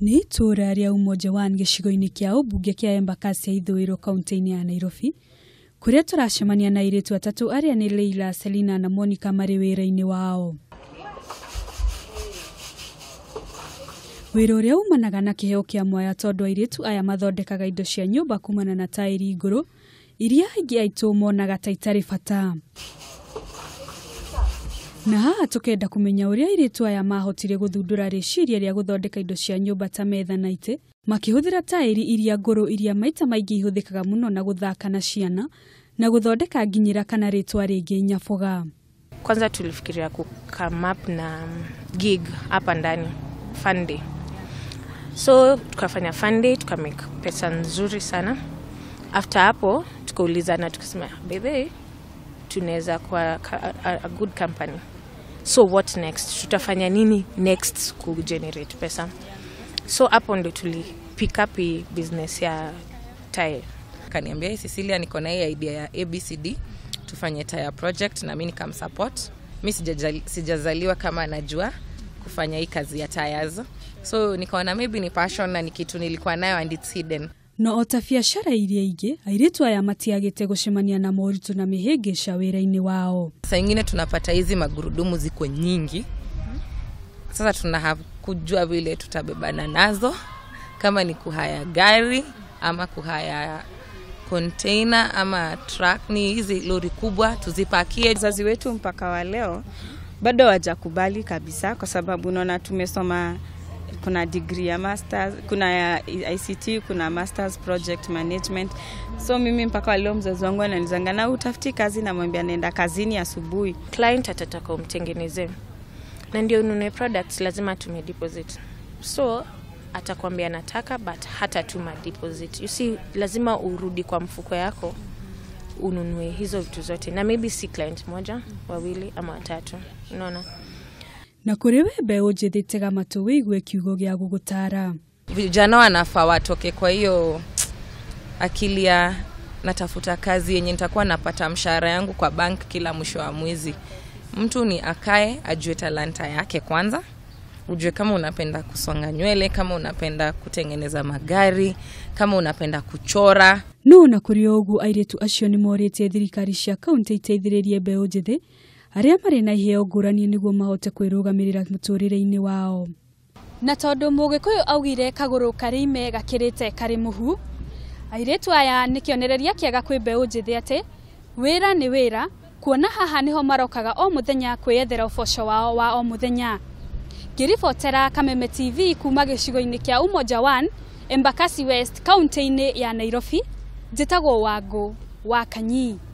Ni itura ria umoja wan gicigo-ini kia ubunge kia Embakasi ya ithuiro kaunti-ini ya Nairobi. Kuria turacemania na airitu atatu aria ni Leila, Selina na Monica mari wira-ini wao. Wira uria umanaga na kiheo kia mwaya tondu airitu aya mathondekaga indo cia nyumba kumana na tairi iguru iria aingi aitu monaga ta itari bata. Na haa tukenda kumenya uria airitu aya mahotire guthundura riciria ria guthondeka indo cia nyumba ta metha na ite makihuthira tairi iria nguru iria maita maingi ihuthikaga muno na guthaka na ciana na guthondeka nginyira kana ritwa ringi nyaboga. Kwanza tulifikiria ku come up na gig hapa ndani fun day, so tukafanya fun day tukamake pesa nzuri sana. After hapo tukaulizana tukasema bebe tunaweza kwa a good company, so what next, tutafanya nini next ku generate pesa. So hapo ndo tuli pick up hii business ya tire. Kaniambia Cecilia niko na hii idea ya ABCD tufanye tire project na mimi nikam support. Mimi sijazaliwa kama najua kufanya hii kazi ya tires, so nikaona maybe ni passion na ni kitu nilikuwa nayo and it's hidden. No otabiashara iria ingi airitu aya matiagite gucemania na moritu na mihegesha wira-ini wao. Sasa ingine tunapata hizi magurudumu ziko nyingi. Sasa tuna kujua vile tutabebana nazo, kama ni kuhaya gari ama kuhaya container ama truck, ni hizi lori kubwa tuzipakie. Wazazi wetu mpaka wa leo bado hawajakubali kabisa, kwa sababu unaona tumesoma kuna degree ya masters, kuna ya ICT, kuna masters project management. So mimi mpaka wa leo mzazi wangu ananizanga na utafuti kazi na mwambia nenda kazini asubuhi. Client atataka umtengeneze na ndio ununue products lazima tume deposit. So atakwambia nataka but hata tuma deposit. You see lazima urudi kwa mfuko yako ununue hizo vitu zote, na maybe si client moja, wawili ama watatu. Unaona? Na kurewe beo jedetega matuwegwe kiugo gya gugutara. Vijana wanafaa watoke kwa hiyo akili ya natafuta kazi yenye nitakuwa napata mshahara yangu kwa bank kila mwisho wa mwezi. Mtu ni akae ajue talanta yake kwanza. Ujue kama unapenda kusonga nywele, kama unapenda kutengeneza magari, kama unapenda kuchora. No na kuriogu airetu ashoni morete thirikarisha kaunti iteithirerie beo jede. Aria mari na iheo ngurani niguo mahote kwirugamirira muturire-ini wao. Na tondu mugikuyu augire kaguru karime gakirite kari muhu, airitu aya nikionereria kiega kwi mbeu njithi ati wira ni wira, kuona haha niho marokaga o muthenya kwiyethera uboco wao wa o muthenya. Ngiribotera Kameme TV kuma gicigo-ini kia Umoja One, Embakasi West, kaunti-ini ya Nairobi, njitagwo Wangu wa Kanyi.